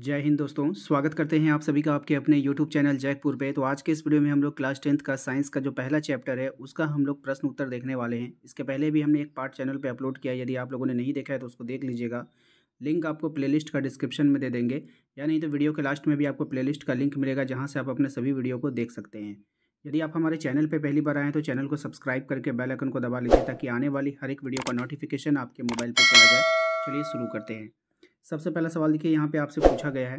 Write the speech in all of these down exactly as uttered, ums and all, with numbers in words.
जय हिंद दोस्तों, स्वागत करते हैं आप सभी का आपके अपने यूट्यूब चैनल जैकपुर पे। तो आज के इस वीडियो में हम लोग क्लास टेंथ का साइंस का जो पहला चैप्टर है उसका हम लोग प्रश्न उत्तर देखने वाले हैं। इसके पहले भी हमने एक पार्ट चैनल पे अपलोड किया, यदि आप लोगों ने नहीं देखा है तो उसको देख लीजिएगा। लिंक आपको प्लेलिस्ट का डिस्क्रिप्शन में दे देंगे, या नहीं तो वीडियो के लास्ट में भी आपको प्लेलिस्ट का लिंक मिलेगा जहाँ से आप अपने सभी वीडियो को देख सकते हैं। यदि आप हमारे चैनल पर पहली बार आए हैं तो चैनल को सब्सक्राइब करके बेल आइकन को दबा लीजिए ताकि आने वाली हर एक वीडियो का नोटिफिकेशन आपके मोबाइल पर चला जाए। चलिए शुरू करते हैं। सबसे पहला सवाल देखिए, यहाँ पे आपसे पूछा गया है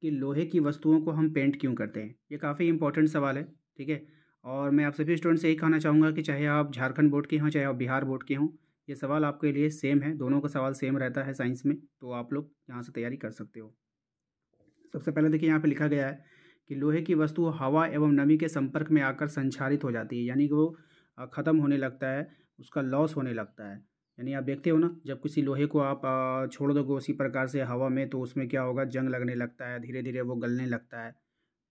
कि लोहे की वस्तुओं को हम पेंट क्यों करते हैं। ये काफ़ी इंपॉर्टेंट सवाल है, ठीक है। और मैं आप सभी स्टूडेंट से यही कहना चाहूँगा कि चाहे आप झारखंड बोर्ड के हों चाहे आप बिहार बोर्ड के हों, ये सवाल आपके लिए सेम है। दोनों का सवाल सेम रहता है साइंस में, तो आप लोग यहाँ से तैयारी कर सकते हो। सबसे पहले देखिए यहाँ पर लिखा गया है कि लोहे की वस्तु हवा एवं नमी के संपर्क में आकर संक्षारित हो जाती है, यानी कि वो ख़त्म होने लगता है, उसका लॉस होने लगता है। यानी आप देखते हो ना, जब किसी लोहे को आप छोड़ दोगे उसी प्रकार से हवा में, तो उसमें क्या होगा, जंग लगने लगता है, धीरे धीरे वो गलने लगता है।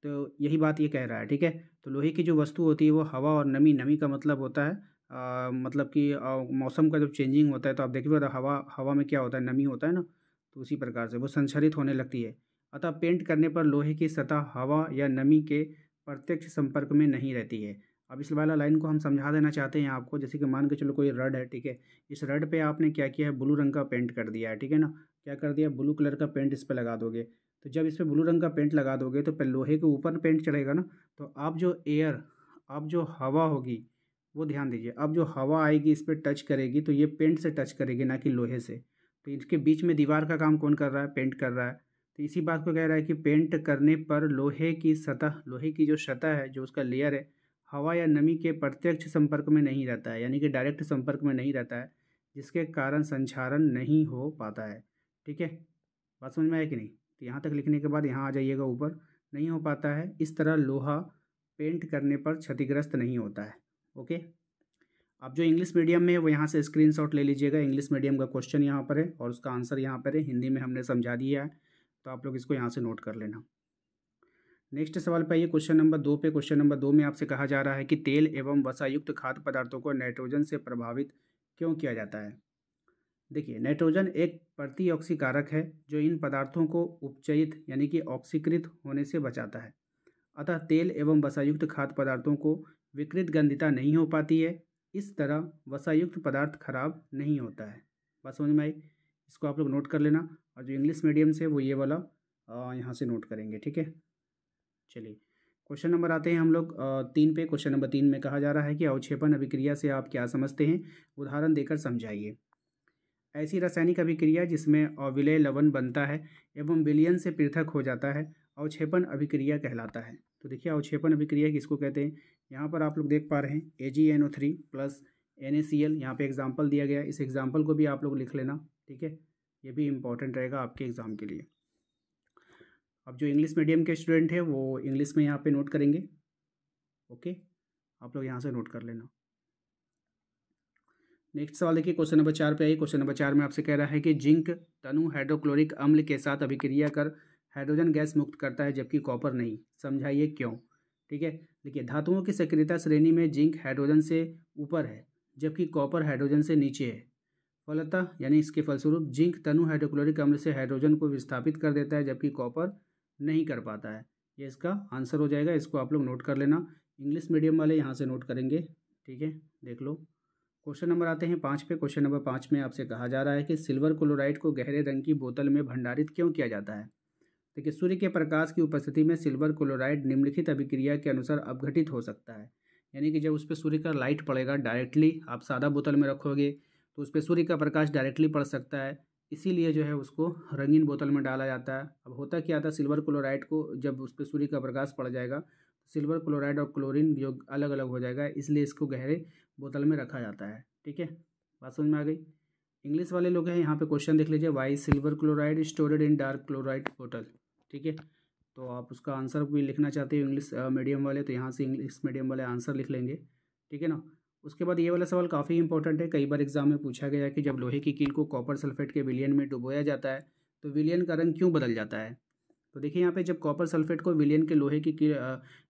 तो यही बात ये कह रहा है, ठीक है। तो लोहे की जो वस्तु होती है वो हवा और नमी, नमी का मतलब होता है आ, मतलब कि आ, मौसम का जब चेंजिंग होता है तो आप देखिए तो हवा हवा में क्या होता है, नमी होता है ना, तो उसी प्रकार से वो संचरित होने लगती है। अतः पेंट करने पर लोहे की सतह हवा या नमी के प्रत्यक्ष संपर्क में नहीं रहती है। अब इस वाला लाइन को हम समझा देना चाहते हैं आपको, जैसे कि मान के चलो कोई रड है, ठीक है। इस रड पे आपने क्या किया है, ब्लू रंग का पेंट कर दिया है, ठीक है ना। क्या कर दिया, ब्लू कलर का पेंट इस पे लगा दोगे। तो जब इस पे ब्लू रंग का पेंट लगा दोगे तो लोहे के ऊपर पेंट चढ़ेगा ना, तो आप जो एयर, आप जो हवा होगी, वो ध्यान दीजिए, अब जो हवा आएगी इस पर टच करेगी तो ये पेंट से टच करेगी, ना कि लोहे से। तो इसके बीच में दीवार का काम कौन कर रहा है, पेंट कर रहा है। तो इसी बात को कह रहा है कि पेंट करने पर लोहे की सतह, लोहे की जो सतह है, जो उसका लेयर है, हवा या नमी के प्रत्यक्ष संपर्क में नहीं रहता है, यानी कि डायरेक्ट संपर्क में नहीं रहता है, जिसके कारण संचारण नहीं हो पाता है, ठीक है। बात समझ में आया कि नहीं। तो यहाँ तक लिखने के बाद यहाँ आ जाइएगा ऊपर, नहीं हो पाता है। इस तरह लोहा पेंट करने पर क्षतिग्रस्त नहीं होता है, ओके। अब जो इंग्लिश मीडियम में है वो यहाँ से स्क्रीनशॉट ले लीजिएगा। इंग्लिश मीडियम का क्वेश्चन यहाँ पर है और उसका आंसर यहाँ पर है, हिंदी में हमने समझा दिया है, तो आप लोग इसको यहाँ से नोट कर लेना। नेक्स्ट सवाल पे आइए, क्वेश्चन नंबर दो पे। क्वेश्चन नंबर दो में आपसे कहा जा रहा है कि तेल एवं वसायुक्त खाद्य पदार्थों को नाइट्रोजन से प्रभावित क्यों किया जाता है। देखिए, नाइट्रोजन एक प्रतिऑक्सी कारक है जो इन पदार्थों को उपचयित यानी कि ऑक्सीकृत होने से बचाता है। अतः तेल एवं वसायुक्त खाद्य पदार्थों को विकृत गंधिता नहीं हो पाती है। इस तरह वसायुक्त पदार्थ खराब नहीं होता है। बस समझ में आई, इसको आप लोग नोट कर लेना। और जो इंग्लिश मीडियम से वो ये वाला यहाँ से नोट करेंगे, ठीक है। चलिए क्वेश्चन नंबर आते हैं हम लोग तीन पे। क्वेश्चन नंबर तीन में कहा जा रहा है कि अवक्षेपण अभिक्रिया से आप क्या समझते हैं, उदाहरण देकर समझाइए। ऐसी रासायनिक अभिक्रिया जिसमें अविलेय लवण बनता है एवं विलयन से पृथक हो जाता है, अवक्षेपण अभिक्रिया कहलाता है। तो देखिए, अवक्षेपण अभिक्रिया किसको कहते हैं, यहाँ पर आप लोग देख पा रहे हैं A G N O three plus N A C L, यहाँ पर एग्जाम्पल दिया गया है। इस एग्जाम्पल को भी आप लोग लिख लेना, ठीक है, ये भी इम्पॉर्टेंट रहेगा आपके एग्ज़ाम के लिए। अब जो इंग्लिश मीडियम के स्टूडेंट है वो इंग्लिश में यहाँ पे नोट करेंगे, ओके, आप लोग यहाँ से नोट कर लेना। नेक्स्ट सवाल देखिए, क्वेश्चन नंबर चार पे आइए। क्वेश्चन नंबर चार में आपसे कह रहा है कि जिंक तनु हाइड्रोक्लोरिक अम्ल के साथ अभिक्रिया कर हाइड्रोजन गैस मुक्त करता है जबकि कॉपर नहीं, समझाइए क्यों। ठीक है, देखिए, धातुओं की सक्रियता श्रेणी में जिंक हाइड्रोजन से ऊपर है जबकि कॉपर हाइड्रोजन से नीचे है। फलतः यानी इसके फलस्वरूप जिंक तनु हाइड्रोक्लोरिक अम्ल से हाइड्रोजन को विस्थापित कर देता है जबकि कॉपर नहीं कर पाता है। ये इसका आंसर हो जाएगा, इसको आप लोग नोट कर लेना। इंग्लिश मीडियम वाले यहाँ से नोट करेंगे, ठीक है, देख लो। क्वेश्चन नंबर आते हैं पाँच पे। क्वेश्चन नंबर पाँच में आपसे कहा जा रहा है कि सिल्वर क्लोराइड को गहरे रंग की बोतल में भंडारित क्यों किया जाता है। देखिए, सूर्य के प्रकाश की उपस्थिति में सिल्वर क्लोराइड निम्नलिखित अभिक्रिया के अनुसार अपघटित हो सकता है। यानी कि जब उस पर सूर्य का लाइट पड़ेगा डायरेक्टली, आप सादा बोतल में रखोगे तो उस पर सूर्य का प्रकाश डायरेक्टली पड़ सकता है, इसीलिए जो है उसको रंगीन बोतल में डाला जाता है। अब होता क्या था, सिल्वर क्लोराइड को जब उस पर सूर्य का प्रकाश पड़ जाएगा तो सिल्वर क्लोराइड और क्लोरीन जो अलग अलग हो जाएगा, इसलिए इसको गहरे बोतल में रखा जाता है, ठीक है। बात समझ में आ गई। इंग्लिश वाले लोग हैं, यहाँ पे क्वेश्चन देख लीजिए, why silver chloride stored in dark chloride बोतल, ठीक है। तो आप उसका आंसर भी लिखना चाहते हो इंग्लिश मीडियम वाले, तो यहाँ से इंग्लिश मीडियम वाले आंसर लिख लेंगे, ठीक है ना। उसके बाद ये वाला सवाल काफ़ी इंपॉर्टेंट है, कई बार एग्जाम में पूछा गया कि जब लोहे की कील को कॉपर सल्फेट के विलयन में डुबोया जाता है तो विलयन का रंग क्यों बदल जाता है। तो देखिए, यहाँ पे जब कॉपर सल्फेट को विलयन के लोहे की कील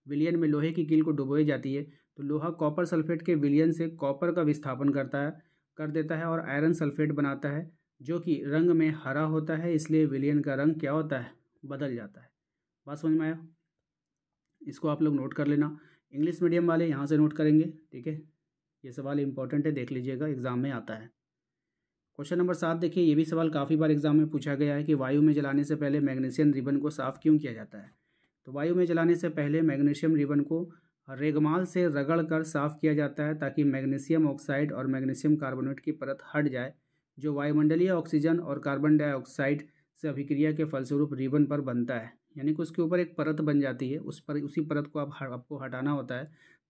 विलयन में लोहे की कील को डुबोई जाती है तो लोहा कॉपर सल्फेट के विलयन से कॉपर का विस्थापन करता है कर देता है और आयरन सल्फेट बनाता है जो कि रंग में हरा होता है, इसलिए विलयन का रंग क्या होता है, बदल जाता है। बात समझ में आया? इसको आप लोग नोट कर लेना। इंग्लिश मीडियम वाले यहाँ से नोट करेंगे, ठीक है। ये सवाल इंपॉर्टेंट है, देख लीजिएगा, एग्जाम में आता है। क्वेश्चन नंबर सात देखिए, ये भी सवाल काफ़ी बार एग्जाम में पूछा गया है कि वायु में जलाने से पहले मैग्नीशियम रिबन को साफ़ क्यों किया जाता है। तो वायु में जलाने से पहले मैग्नीशियम रिबन को रेगमाल से रगड़कर साफ़ किया जाता है ताकि मैग्नीशियम ऑक्साइड और मैग्नीशियम कार्बोनेट की परत हट जाए, जो वायुमंडलीय ऑक्सीजन और कार्बन डाइऑक्साइड से अभिक्रिया के फलस्वरूप रिबन पर बनता है। यानी कि उसके ऊपर एक परत बन जाती है, उस पर उसी परत को आप आपको हटाना होता है,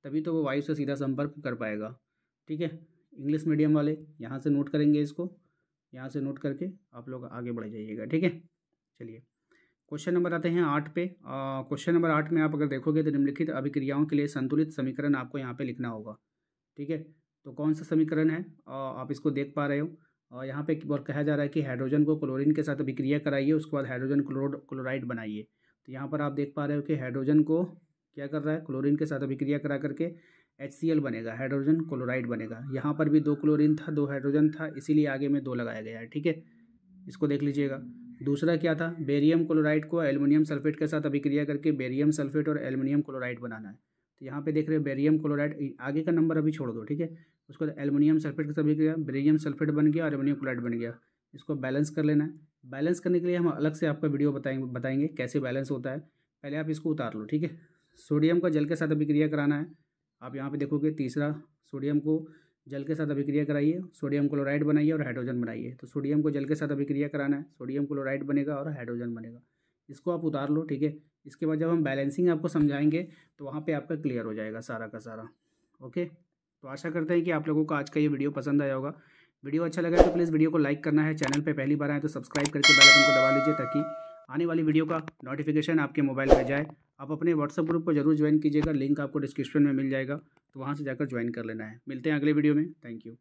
तभी तो वो वायु से सीधा संपर्क कर पाएगा, ठीक है। इंग्लिश मीडियम वाले यहाँ से नोट करेंगे, इसको यहाँ से नोट करके आप लोग आगे बढ़ जाइएगा, ठीक है। चलिए क्वेश्चन नंबर आते हैं आठ पे। क्वेश्चन नंबर आठ में आप अगर देखोगे तो निम्नलिखित अभिक्रियाओं के लिए संतुलित समीकरण आपको यहाँ पे लिखना होगा, ठीक है। तो कौन सा समीकरण है आ, आप इसको देख पा रहे हो। आ, यहाँ पे कहा जा रहा है कि हाइड्रोजन को क्लोरीन के साथ अभिक्रिया कराइए, उसके बाद हाइड्रोजन क्लोर क्लोराइड बनाइए। तो यहाँ पर आप देख पा रहे हो कि हाइड्रोजन को क्या कर रहा है, क्लोरीन के साथ अभिक्रिया करा करके एच सी एल बनेगा, हाइड्रोजन क्लोराइड बनेगा। यहाँ पर भी दो क्लोरीन था, दो हाइड्रोजन था, इसीलिए आगे में दो लगाया गया है, ठीक है। इसको देख लीजिएगा। दूसरा क्या था, बेरियम क्लोराइड को एल्युमिनियम सल्फेट के साथ अभिक्रिया करके बेरियम सल्फेट और एल्युमिनियम क्लोराइड बनाना है। तो यहाँ पे देख रहे हो बेरियम क्लोराइड, आगे का नंबर अभी छोड़ दो, ठीक है। उसको एल्युमिनियम सल्फेट के साथ अभिक्रिया, बेरियम सल्फेट बन गया और एल्युमिनियम क्लोराइड बन गया। इसको बैलेंस कर लेना है। बैलेंस करने के लिए हम अलग से आपका वीडियो बताएंगे बताएंगे कैसे बैलेंस होता है। पहले आप इसको उतार लो, ठीक है। सोडियम का जल के साथ अभिक्रिया कराना है। आप यहाँ पे देखोगे तीसरा, सोडियम को जल के साथ अभिक्रिया कराइए, सोडियम क्लोराइड बनाइए और हाइड्रोजन बनाइए। तो सोडियम को जल के साथ अभिक्रिया कराना है, सोडियम क्लोराइड बनेगा और हाइड्रोजन बनेगा। इसको आप उतार लो, ठीक है। इसके बाद जब हम बैलेंसिंग आपको समझाएंगे तो वहाँ पे आपका क्लियर हो जाएगा सारा का सारा, ओके। तो आशा करते हैं कि आप लोगों को आज का ये वीडियो पसंद आया होगा। वीडियो अच्छा लगा तो प्लीज़ वीडियो को लाइक करना है। चैनल पर पहली बार आए तो सब्सक्राइब करके बेल आइकन को दबा लीजिए ताकि आने वाली वीडियो का नोटिफिकेशन आपके मोबाइल पर जाए। आप अपने व्हाट्सएप ग्रुप को जरूर ज्वाइन कीजिएगा, लिंक आपको डिस्क्रिप्शन में मिल जाएगा, तो वहाँ से जाकर ज्वाइन कर लेना है। मिलते हैं अगले वीडियो में, थैंक यू।